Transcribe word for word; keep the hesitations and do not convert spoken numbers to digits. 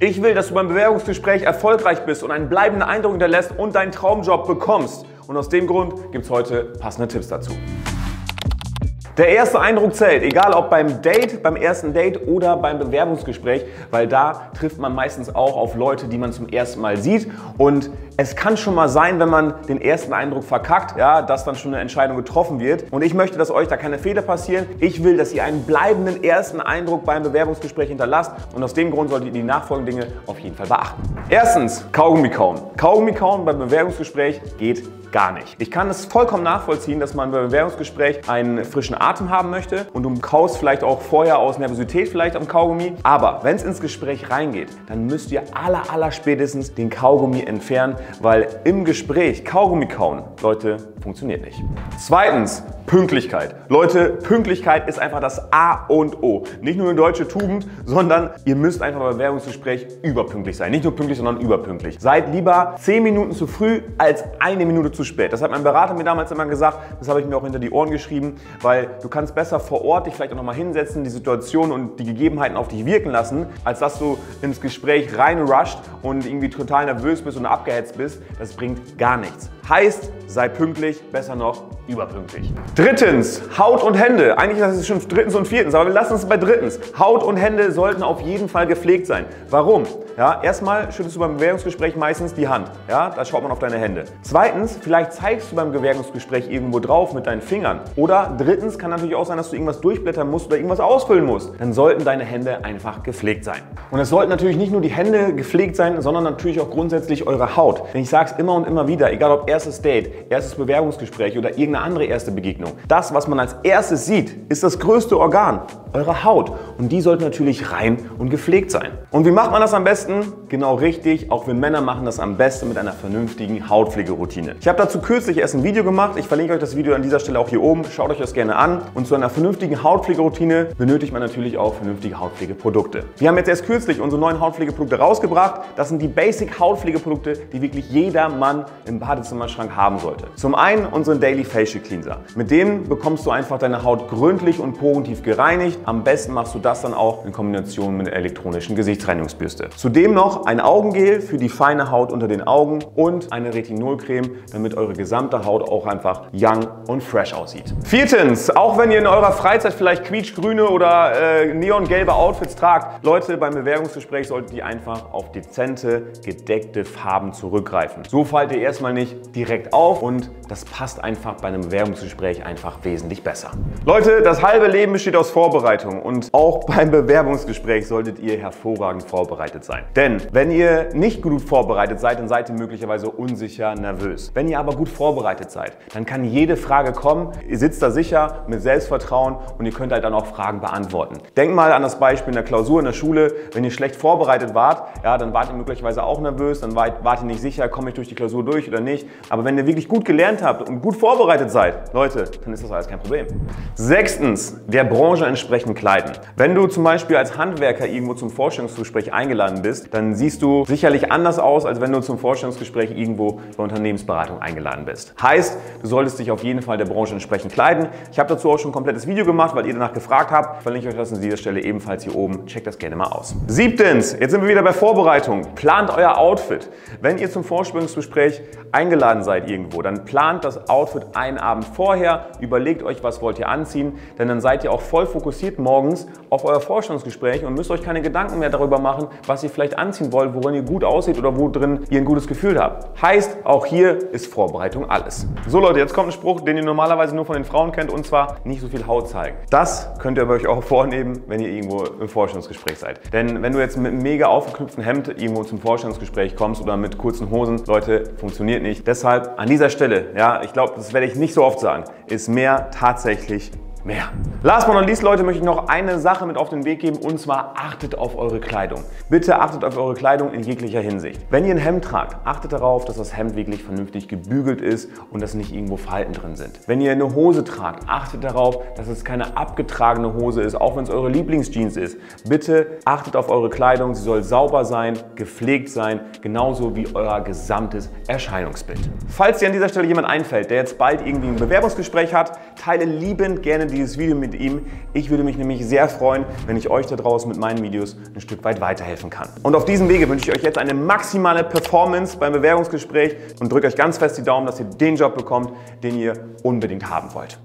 Ich will, dass du beim Bewerbungsgespräch erfolgreich bist und einen bleibenden Eindruck hinterlässt und deinen Traumjob bekommst. Und aus dem Grund gibt es heute passende Tipps dazu. Der erste Eindruck zählt, egal ob beim Date, beim ersten Date oder beim Bewerbungsgespräch, weil da trifft man meistens auch auf Leute, die man zum ersten Mal sieht. Und es kann schon mal sein, wenn man den ersten Eindruck verkackt, ja, dass dann schon eine Entscheidung getroffen wird. Und ich möchte, dass euch da keine Fehler passieren. Ich will, dass ihr einen bleibenden ersten Eindruck beim Bewerbungsgespräch hinterlasst. Und aus dem Grund solltet ihr die nachfolgenden Dinge auf jeden Fall beachten. Erstens, Kaugummi kauen. Kaugummi kauen beim Bewerbungsgespräch geht gar nicht. Ich kann es vollkommen nachvollziehen, dass man beim Bewerbungsgespräch einen frischen Atem haben möchte und du kaust vielleicht auch vorher aus Nervosität vielleicht am Kaugummi. Aber wenn es ins Gespräch reingeht, dann müsst ihr aller, aller spätestens den Kaugummi entfernen, weil im Gespräch Kaugummi kauen, Leute, funktioniert nicht. Zweitens, Pünktlichkeit. Leute, Pünktlichkeit ist einfach das A und O. Nicht nur eine deutsche Tugend, sondern ihr müsst einfach beim Bewerbungsgespräch überpünktlich sein. Nicht nur pünktlich, sondern überpünktlich. Seid lieber zehn Minuten zu früh als eine Minute zu spät. Das hat mein Berater mir damals immer gesagt, das habe ich mir auch hinter die Ohren geschrieben, weil du kannst besser vor Ort dich vielleicht auch nochmal hinsetzen, die Situation und die Gegebenheiten auf dich wirken lassen, als dass du ins Gespräch reinrusht und irgendwie total nervös bist und abgehetzt bist. Das bringt gar nichts. Heißt, sei pünktlich, besser noch überpünktlich. Drittens, Haut und Hände. Eigentlich ist es schon drittens und viertens, aber wir lassen es bei drittens. Haut und Hände sollten auf jeden Fall gepflegt sein. Warum? Ja, erstmal schüttelst du beim Bewerbungsgespräch meistens die Hand. Ja, da schaut man auf deine Hände. Zweitens, vielleicht zeigst du beim Bewerbungsgespräch irgendwo drauf mit deinen Fingern. Oder drittens, kann natürlich auch sein, dass du irgendwas durchblättern musst oder irgendwas ausfüllen musst. Dann sollten deine Hände einfach gepflegt sein. Und es sollten natürlich nicht nur die Hände gepflegt sein, sondern natürlich auch grundsätzlich eure Haut. Denn ich sage es immer und immer wieder, egal ob erstes Date, erstes Bewerbungsgespräch oder irgendeine andere erste Begegnung. Das, was man als erstes sieht, ist das größte Organ, eure Haut. Und die sollte natürlich rein und gepflegt sein. Und wie macht man das am besten? Genau richtig, auch wir Männer machen das am besten mit einer vernünftigen Hautpflegeroutine. Ich habe dazu kürzlich erst ein Video gemacht. Ich verlinke euch das Video an dieser Stelle auch hier oben. Schaut euch das gerne an. Und zu einer vernünftigen Hautpflegeroutine benötigt man natürlich auch vernünftige Hautpflegeprodukte. Wir haben jetzt erst kürzlich unsere neuen Hautpflegeprodukte rausgebracht. Das sind die Basic Hautpflegeprodukte, die wirklich jeder Mann im Badezimmerschrank haben sollte. Zum einen unseren Daily Facial Cleanser. Mit dem bekommst du einfach deine Haut gründlich und porentief gereinigt. Am besten machst du das dann auch in Kombination mit der elektronischen Gesichtsreinigungsbürste. Zudem noch ein Augengel für die feine Haut unter den Augen und eine Retinolcreme, damit eure gesamte Haut auch einfach young und fresh aussieht. Viertens, auch wenn ihr in eurer Freizeit vielleicht quietschgrüne oder äh, neongelbe Outfits tragt, Leute, beim Bewerbungsgespräch solltet ihr einfach auf dezente, gedeckte Farben zurückgreifen. So fallt ihr erstmal nicht direkt auf und das passt einfach bei einem Bewerbungsgespräch einfach wesentlich besser. Leute, das halbe Leben besteht aus Vorbereitung. Und auch beim Bewerbungsgespräch solltet ihr hervorragend vorbereitet sein. Denn wenn ihr nicht gut vorbereitet seid, dann seid ihr möglicherweise unsicher, nervös. Wenn ihr aber gut vorbereitet seid, dann kann jede Frage kommen. Ihr sitzt da sicher mit Selbstvertrauen und ihr könnt halt dann auch Fragen beantworten. Denkt mal an das Beispiel in der Klausur in der Schule. Wenn ihr schlecht vorbereitet wart, ja, dann wart ihr möglicherweise auch nervös, dann wart, wart ihr nicht sicher, komme ich durch die Klausur durch oder nicht. Aber wenn ihr wirklich gut gelernt habt und gut vorbereitet seid, Leute, dann ist das alles kein Problem. Sechstens, der Branche entsprechend kleiden. Wenn du zum Beispiel als Handwerker irgendwo zum Vorstellungsgespräch eingeladen bist, dann siehst du sicherlich anders aus, als wenn du zum Vorstellungsgespräch irgendwo bei Unternehmensberatung eingeladen bist. Heißt, du solltest dich auf jeden Fall der Branche entsprechend kleiden. Ich habe dazu auch schon ein komplettes Video gemacht, weil ihr danach gefragt habt. Ich verlinke euch das an dieser Stelle ebenfalls hier oben. Checkt das gerne mal aus. Siebtens, jetzt sind wir wieder bei Vorbereitung. Plant euer Outfit. Wenn ihr zum Vorstellungsgespräch eingeladen seid irgendwo, dann plant das Outfit einen Abend vorher. Überlegt euch, was wollt ihr anziehen, denn dann seid ihr auch voll fokussiert morgens auf euer Vorstellungsgespräch und müsst euch keine Gedanken mehr darüber machen, was ihr vielleicht anziehen wollt, worin ihr gut aussieht oder wo drin ihr ein gutes Gefühl habt. Heißt, auch hier ist Vorbereitung alles. So Leute, jetzt kommt ein Spruch, den ihr normalerweise nur von den Frauen kennt, und zwar nicht so viel Haut zeigen. Das könnt ihr euch auch vornehmen, wenn ihr irgendwo im Vorstellungsgespräch seid. Denn wenn du jetzt mit einem mega aufgeknüpften Hemd irgendwo zum Vorstellungsgespräch kommst oder mit kurzen Hosen, Leute, funktioniert nicht. Deshalb an dieser Stelle, ja, ich glaube, das werde ich nicht so oft sagen, ist mehr tatsächlich mehr. Last but not least, Leute, möchte ich noch eine Sache mit auf den Weg geben, und zwar achtet auf eure Kleidung. Bitte achtet auf eure Kleidung in jeglicher Hinsicht. Wenn ihr ein Hemd tragt, achtet darauf, dass das Hemd wirklich vernünftig gebügelt ist und dass nicht irgendwo Falten drin sind. Wenn ihr eine Hose tragt, achtet darauf, dass es keine abgetragene Hose ist, auch wenn es eure Lieblingsjeans ist. Bitte achtet auf eure Kleidung, sie soll sauber sein, gepflegt sein, genauso wie euer gesamtes Erscheinungsbild. Falls dir an dieser Stelle jemand einfällt, der jetzt bald irgendwie ein Bewerbungsgespräch hat, teile liebend gerne die dieses Video mit ihm. Ich würde mich nämlich sehr freuen, wenn ich euch da draußen mit meinen Videos ein Stück weit weiterhelfen kann. Und auf diesem Wege wünsche ich euch jetzt eine maximale Performance beim Bewerbungsgespräch und drückt euch ganz fest die Daumen, dass ihr den Job bekommt, den ihr unbedingt haben wollt.